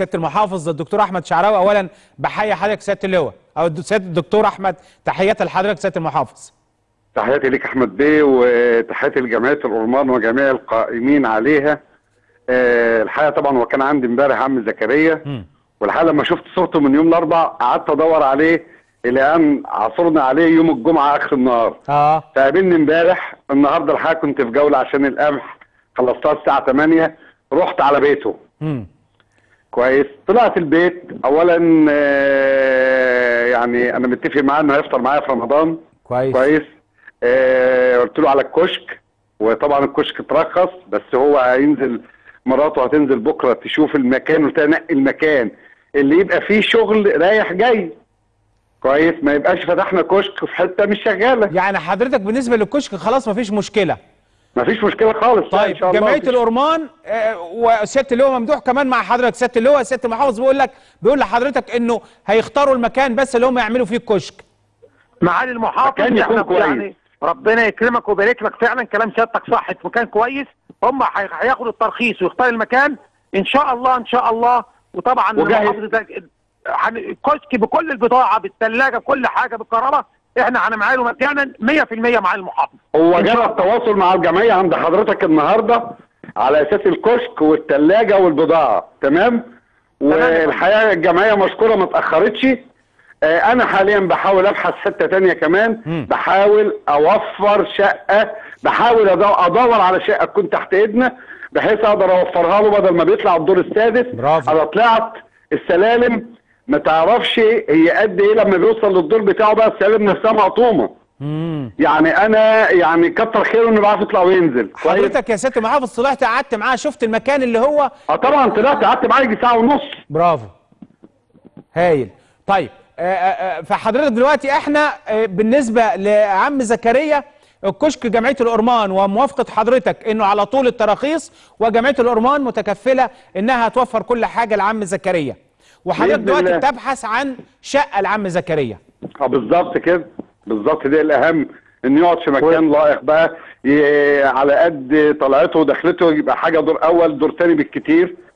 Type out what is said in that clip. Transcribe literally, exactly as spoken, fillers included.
سياده المحافظ الدكتور احمد شعراوي. اولا بحيي حضرتك سياده اللواء او سياده الدكتور احمد، تحياتي لحضرتك سياده المحافظ. تحياتي ليك احمد بيه، وتحياتي لجمعيه الارمان وجميع القائمين عليها. الحقيقه طبعا وكان عندي امبارح عم زكريا، والحقيقه لما شفت صورته من يوم الاربعاء قعدت ادور عليه الى ان عثرنا عليه يوم الجمعه اخر النهار. اه فقابلني امبارح، النهارده الحقيقه كنت في جوله عشان القمح خلصتها الساعه ثمانية، رحت على بيته. امم كويس. طلعت البيت اولا، آه يعني انا متفق معاه انه هيفطر معايا في رمضان. كويس كويس. آه قلت له على الكشك، وطبعا الكشك اترخص، بس هو هينزل، مراته هتنزل بكره تشوف المكان وتنقي المكان اللي يبقى فيه شغل رايح جاي. كويس، ما يبقاش فتحنا كشك في حته مش شغاله. يعني حضرتك بالنسبه للكشك خلاص مفيش مشكله. مفيش مشكله خالص. طيب جمعيه الارمان وسياده اللواء ممدوح كمان مع حضرتك سياده اللواء، سياده المحافظ بيقول لك، بيقول لحضرتك انه هيختاروا المكان بس اللي هم يعملوا فيه الكشك. معالي المحافظ احنا يعني ربنا يكرمك ويبارك لك، فعلا كلام سيادتك صح، في مكان كويس، هم هياخدوا الترخيص ويختاروا المكان ان شاء الله ان شاء الله. وطبعا المحافظ الكشك بكل البضاعه، بالثلاجه، بكل حاجه، بالكهرباء، احنا هنمعاه له مجانا مية في المية مع المحافظ. هو جرى التواصل مع الجمعيه عند حضرتك النهارده على اساس الكشك والثلاجه والبضاعه، تمام؟ والحقيقه الجمعيه مشكوره ما اتاخرتش. آه انا حاليا بحاول ابحث حته ثانيه كمان، م. بحاول اوفر شقه، بحاول ادور على شقه تكون تحت ايدنا بحيث اقدر اوفرها له بدل ما بيطلع الدور السادس. برافو. انا طلعت السلالم ما تعرفش هي قد ايه لما بيوصل للدور بتاعه، بقى السلالم نفسها مقطومه. امم يعني انا يعني كتر خيره انه بيعرف يطلع وينزل. حضرتك يا سياده المحافظ طلعت قعدت معاه شفت المكان اللي هو اه طبعا طلعت قعدت معاه يجي ساعه ونص. برافو هايل. طيب فحضرتك دلوقتي احنا بالنسبه لعم زكريا الكشك جمعيه الارمان وموافقه حضرتك انه على طول التراخيص، وجمعيه الارمان متكفله انها توفر كل حاجه لعم زكريا، وحضرتك دلوقتي بتبحث عن شقه لعم زكريا. اه بالظبط كده، بالظبط ده الاهم، انه يقعد في مكان لائق بقى على قد طلعته ودخلته، يبقى حاجه دور اول دور ثاني بالكتير.